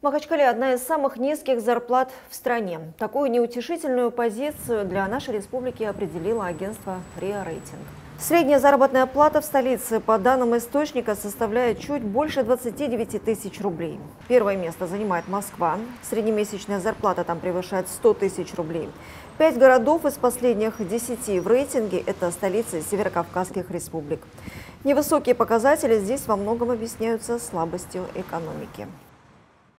В Махачкале одна из самых низких зарплат в стране. Такую неутешительную позицию для нашей республики определило агентство «РИА Рейтинг». Средняя заработная плата в столице, по данным источника, составляет чуть больше 29 тысяч рублей. Первое место занимает Москва. Среднемесячная зарплата там превышает 100 тысяч рублей. 5 городов из последних 10 в рейтинге – это столицы северокавказских республик. Невысокие показатели здесь во многом объясняются слабостью экономики.